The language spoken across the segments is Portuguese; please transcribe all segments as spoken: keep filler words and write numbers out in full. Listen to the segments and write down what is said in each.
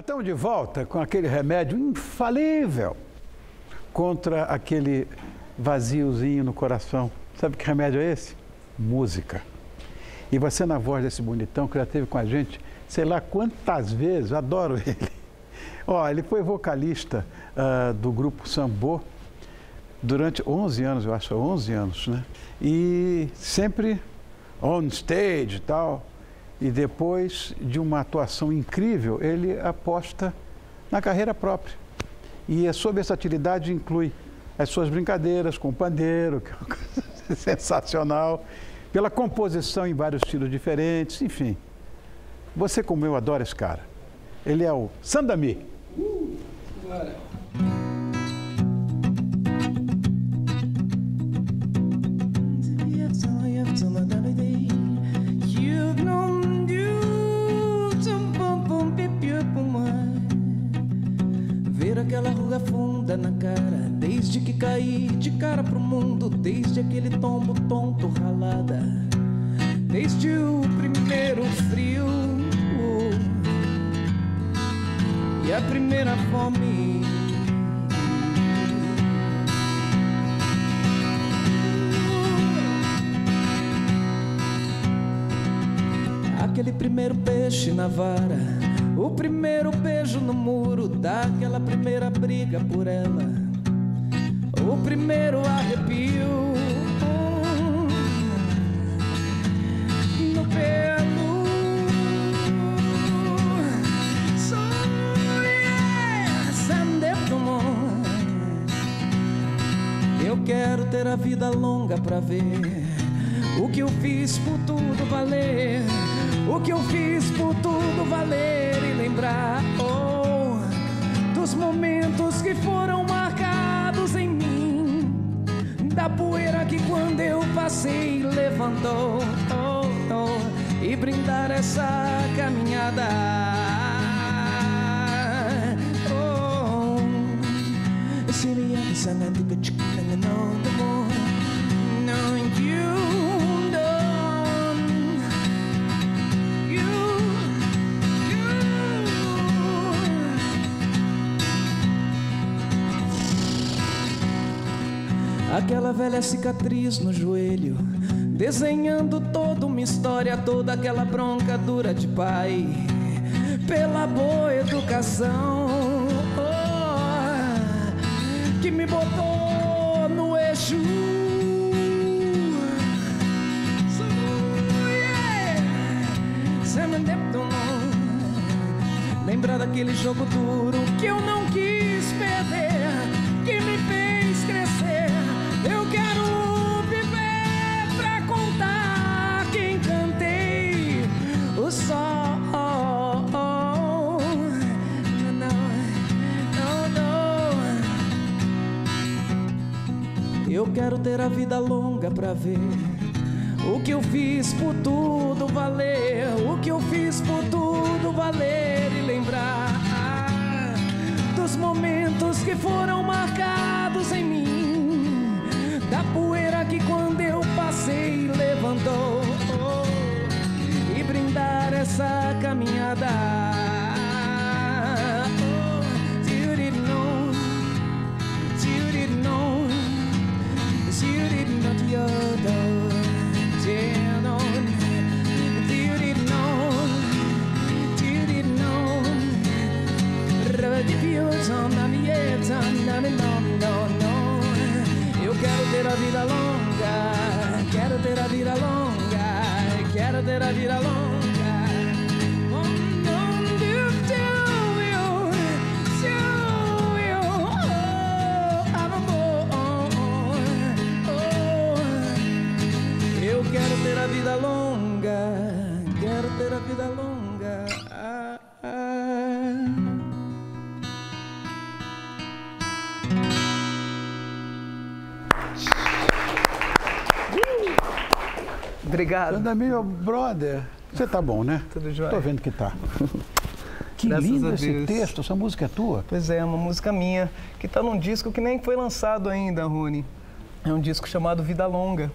Estamos de volta com aquele remédio infalível contra aquele vaziozinho no coração. Sabe que remédio é esse? Música. E você, na voz desse bonitão que já esteve com a gente, sei lá quantas vezes, eu adoro ele. Ó, oh, ele foi vocalista uh, do grupo Sambô durante onze anos, eu acho, onze anos, né? E sempre on stage e tal. E depois de uma atuação incrível, ele aposta na carreira própria. E a sua versatilidade inclui as suas brincadeiras com o pandeiro, que é uma coisa sensacional, pela composição em vários estilos diferentes, enfim. Você, como eu, adora esse cara. Ele é o Sandami. Uh, bora. Aquela ruga funda na cara, desde que caí de cara pro mundo, desde aquele tombo tonto ralada, desde o primeiro frio e a primeira fome. Aquele primeiro peixe na vara, o primeiro beijo no muro, daquela primeira briga por ela, o primeiro arrepio no pelo. So yes, and eu quero ter a vida longa pra ver o que eu fiz por tudo valer, o que eu fiz por tudo valer, e lembrar oh, dos momentos que foram marcados em mim, da poeira que quando eu passei levantou, oh, oh, e brindar essa caminhada. Oh, seria essa nada que não you. Aquela velha cicatriz no joelho, desenhando toda uma história, toda aquela bronca dura de pai, pela boa educação oh, que me botou no eixo. Lembrar daquele jogo duro que eu não quis perder, que me fez crescer. Eu quero viver pra contar que encantei o sol. Não, não, não. Eu quero ter a vida longa pra ver o que eu fiz por tudo valer, o que eu fiz por tudo valer, e lembrar dos momentos que foram marcados em mim, da poeira que quando eu passei levantou, oh, e brindar essa caminhada. You didn't know, you didn't know, you didn't know the other, you didn't know, you didn't know, reviewed on the yet unknown, no, no. Eu quero ter a vida longa, quero ter a vida longa, quero ter a vida longa. Oh, don't you do you, do you, oh, I'm a boy, oh. Eu quero ter a vida longa, quero ter a vida longa. Ah, ah. Obrigado. Sandami, meu brother. Você tá bom, né? Tudo jóia. Tô vendo que tá. Que graças lindo esse texto, essa música é tua? Pois é, é uma música minha, que tá num disco que nem foi lançado ainda, Rony. É um disco chamado Vida Longa.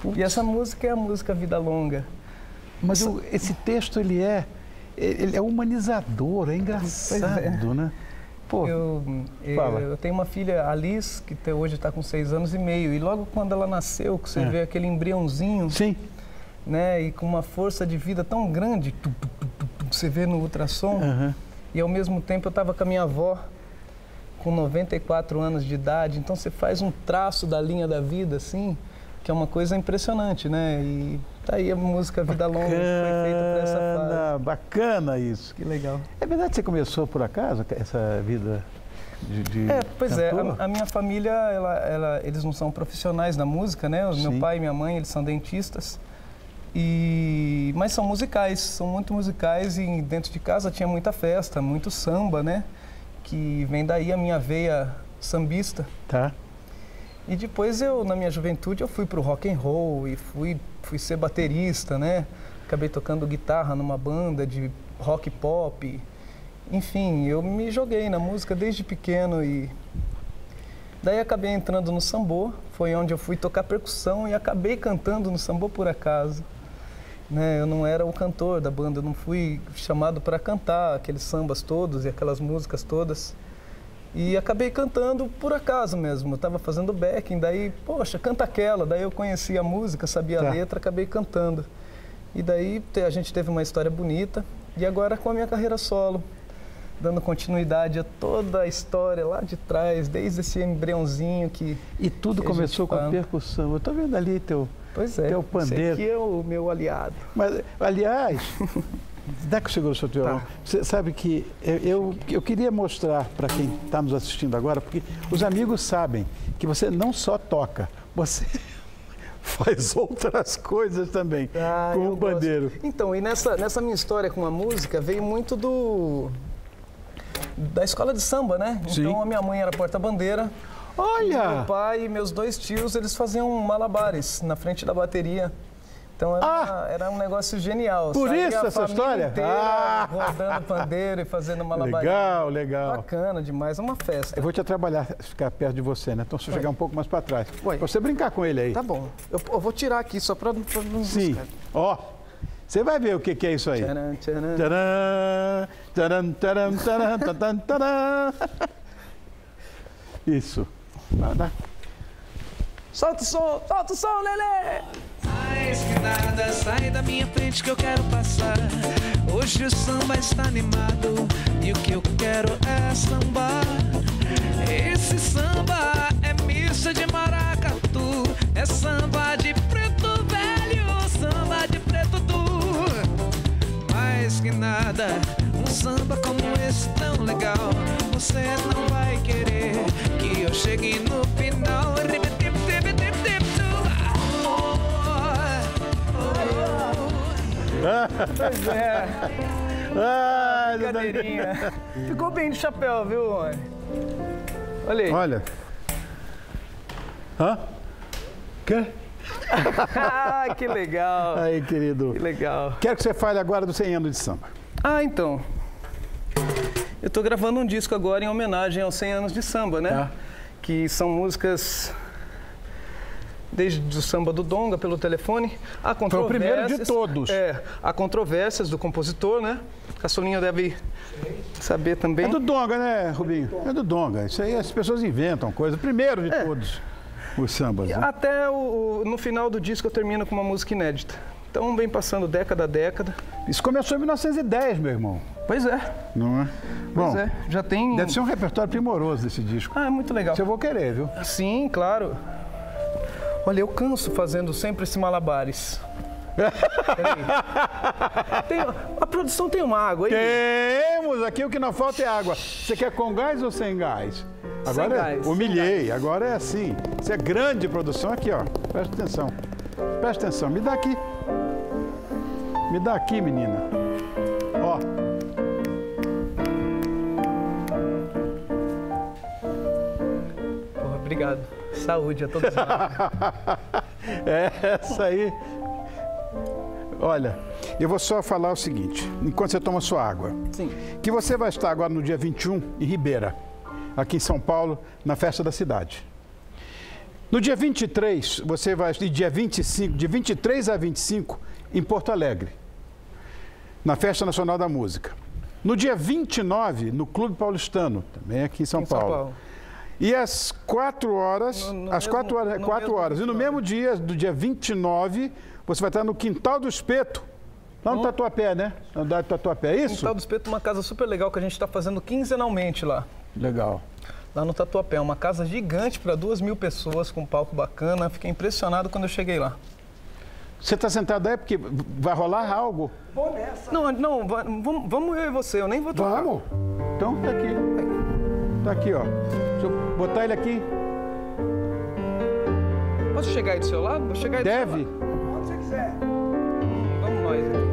Putz. E essa música é a música Vida Longa. Mas essa... eu, esse texto, ele é, ele é humanizador, é engraçado, é. né? Pô, eu, eu, eu tenho uma filha, Alice, que até hoje está com seis anos e meio, e logo quando ela nasceu, que você é. vê aquele embriãozinho, Sim. né? E com uma força de vida tão grande, tu, tu, tu, tu, tu, que você vê no ultrassom, uhum. e ao mesmo tempo eu estava com a minha avó, com noventa e quatro anos de idade, então você faz um traço da linha da vida, assim, que é uma coisa impressionante, né? E tá aí a música Vida Longa, que foi feita por essa fase. Bacana isso. Que legal. É verdade que você começou por acaso essa vida de, de É, pois cantor? é. A, a minha família, ela, ela, eles não são profissionais da música, né? O meu pai e minha mãe, eles são dentistas. E... Mas são musicais, são muito musicais e dentro de casa tinha muita festa, muito samba, né? Que vem daí a minha veia sambista. Tá. E depois eu, na minha juventude, eu fui pro rock and roll e fui, fui ser baterista, né? Acabei tocando guitarra numa banda de rock pop. Enfim, eu me joguei na música desde pequeno e... Daí acabei entrando no Sambô, foi onde eu fui tocar percussão e acabei cantando no Sambô por acaso. Né? Eu não era o cantor da banda, eu não fui chamado para cantar aqueles sambas todos e aquelas músicas todas. E acabei cantando por acaso mesmo, eu estava fazendo backing, daí, poxa, canta aquela. Daí eu conhecia a música, sabia a letra, acabei cantando. E daí a gente teve uma história bonita. E agora com a minha carreira solo, dando continuidade a toda a história lá de trás, desde esse embriãozinho que... E tudo que começou com a percussão. Eu estou vendo ali teu, pois é, teu pandeiro. Esse aqui é o meu aliado. Mas, aliás... Dá que chegou o seu violão. Tá. Você sabe que eu, eu, eu queria mostrar para quem está nos assistindo agora, porque os amigos sabem que você não só toca, você faz outras coisas também ah, com o pandeiro. Gosto. Então, e nessa, nessa minha história com a música, veio muito do da escola de samba, né? Sim. Então, a minha mãe era porta-bandeira. Olha! Meu pai e meus dois tios, eles faziam malabares na frente da bateria. Então era, ah, era um negócio genial. Por sabe? isso a essa história? Inteira, ah. rodando pandeiro e fazendo malabarismo. Legal, legal. Bacana demais, é uma festa. Eu vou te trabalhar, ficar perto de você, né? Então se eu chegar um pouco mais para trás. Pra você brincar com ele aí. Tá bom. Eu, eu vou tirar aqui só para não... Sim. Ó, você vai ver o que, que é isso aí. Tcharam, tcharam. Tcharam, tcharam, tcharam, tcharam, tcharam. Isso. Vai lá. Solta o som, solta o som, Lelê! Mais que nada, sai da minha frente que eu quero passar. Hoje o samba está animado e o que eu quero é sambar. Esse samba é missa de maracatu, é samba de preto velho, samba de preto tu. Mais que nada, um samba como esse tão legal, você não vai querer que eu chegue no final. Pois é. Ah, cadeirinha. Ficou bem de chapéu, viu, Rony? Olha aí. Olha. Hã? Quê? Ah, que legal. Aí, querido. Que legal. Quero que você fale agora do cem anos de samba. Ah, então. Eu tô gravando um disco agora em homenagem aos cem anos de samba, né? Tá. Que são músicas... Desde o samba do Donga, pelo telefone, há controvérsias... Foi o primeiro de todos. É, há controvérsias do compositor, né? Cassolinho deve saber também. É do Donga, né, Rubinho? É do Donga. Isso aí as pessoas inventam coisa. Primeiro de é. todos os sambas. Né? Até o, no final do disco eu termino com uma música inédita. Então vem passando década a década. Isso começou em mil novecentos e dez, meu irmão. Pois é. Não é? Pois Bom, é. Já tem... Deve ser um repertório primoroso desse disco. Ah, é muito legal. Isso eu vou querer, viu? Sim, claro. Olha, eu canso fazendo sempre esse malabares. Tem, a produção tem uma água aí? Temos! Aqui o que não falta é água. Você quer com gás ou sem gás? Agora sem gás. Humilhei, gás. Agora é assim. Isso é grande produção. Aqui, ó. Presta atenção. Presta atenção. Me dá aqui. Me dá aqui, menina. Ó. Porra, obrigado. Saúde a todos nós. É, essa aí... Olha, eu vou só falar o seguinte, enquanto você toma sua água. Sim. Que você vai estar agora no dia vinte e um, em Ribeira, aqui em São Paulo, na festa da cidade. No dia vinte e três, você vai... E dia vinte e cinco, de vinte e três a vinte e cinco, em Porto Alegre. na Festa Nacional da Música. No dia vinte e nove, no Clube Paulistano, também aqui em São, em Paulo. São Paulo. E às quatro horas, no, no às mesmo, quatro horas, quatro horas. E no mesmo dia, do dia vinte e nove, você vai estar no Quintal do Espeto, lá no hum. Tatuapé, né? No Tatuapé, é isso? Quintal do Espeto é uma casa super legal que a gente está fazendo quinzenalmente lá. Legal. Lá no Tatuapé, uma casa gigante para duas mil pessoas, com um palco bacana. Fiquei impressionado quando eu cheguei lá. Você está sentado aí porque vai rolar algo? Vou nessa. Não, não, vamos, vamos eu e você, eu nem vou tocar. Vamos? Então tá aqui. Tá aqui, ó. Deixa eu botar ele aqui. Posso chegar aí do seu lado? Vou chegar aí do seu lado. Deve. Onde você quiser. Vamos nós aqui.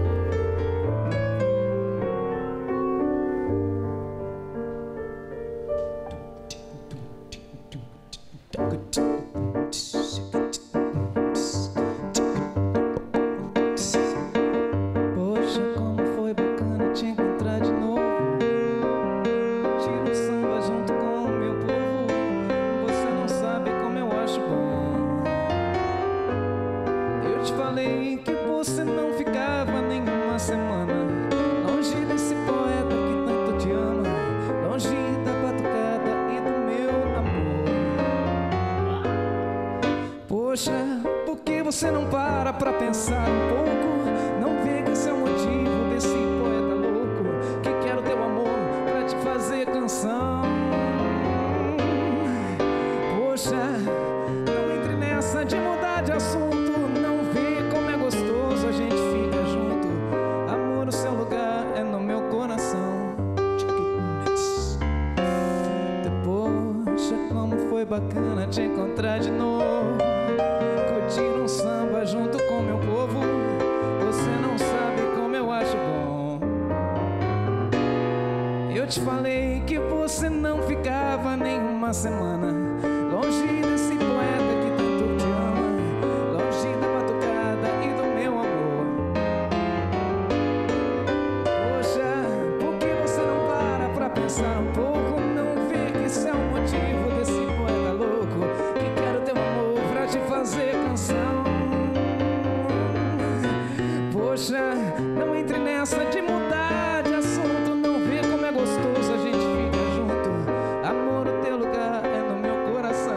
Você não para pra pensar um pouco, não vê que esse é o motivo desse poeta louco, que quero teu amor pra te fazer canção. Poxa, não entre nessa de mudar de assunto, não vê como é gostoso a gente fica junto. Amor, o seu lugar é no meu coração. Poxa, como foi bacana te encontrar de novo. Tiro um samba junto com meu povo. Você não sabe como eu acho bom. Eu te falei que você não ficava nem uma semana longe desse poeta que tanto te ama, longe da batucada e do meu amor. Poxa, por que você não para pra pensar um pouco? Não vê que isso é o motivo desse poeta louco, que quero teu amor pra te fazer canção. Poxa, não entre nessa de mudar de assunto, não vê como é gostoso a gente fica junto. Amor, o teu lugar é no meu coração.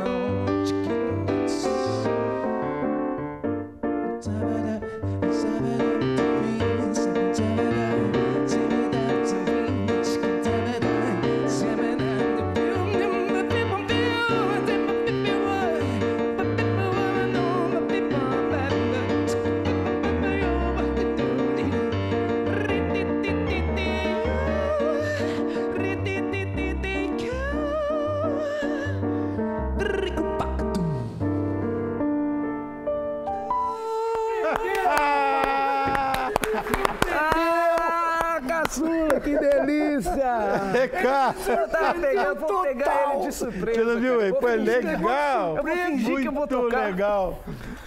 Que delícia! É, cara! Eu tava pegando, eu vou pegar ele de surpresa. Você não viu, hein? Foi legal! Eu vou fingir que eu vou tocar. Muito legal!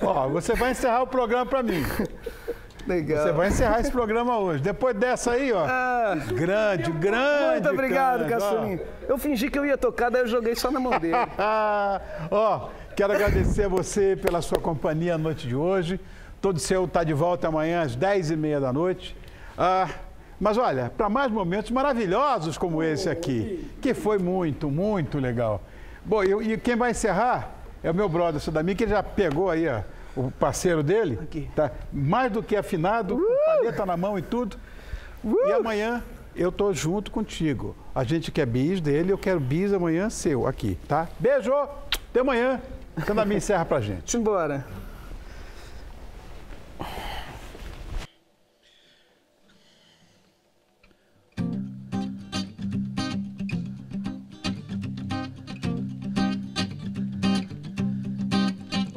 Ó, você vai encerrar o programa pra mim. Legal. Você vai encerrar esse programa hoje. Depois dessa aí, ó. Ah, grande, grande. Muito obrigado, Cassolinho. Eu fingi que eu ia tocar, daí eu joguei só na mão dele. Ó, quero agradecer a você pela sua companhia à noite de hoje. Todo Seu tá de volta amanhã às dez e meia da noite. Ah, mas olha, para mais momentos maravilhosos como esse aqui, que foi muito, muito legal. Bom, eu, e quem vai encerrar é o meu brother Sandami, que ele já pegou aí ó, o parceiro dele, aqui. Tá mais do que afinado, uh! com paleta na mão e tudo. Uh! E amanhã eu tô junto contigo. A gente quer bis dele, eu quero bis amanhã seu aqui, tá? Beijo, até amanhã. Sandami encerra pra gente. Simbora.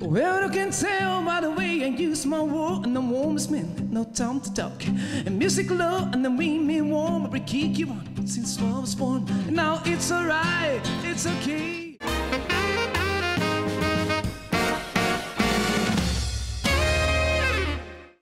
Well, I can tell by the way I use my word, and I'm warm as men, no time to talk. And music low, and then we me warm, every kick you want since I was born. Now it's alright, it's okay.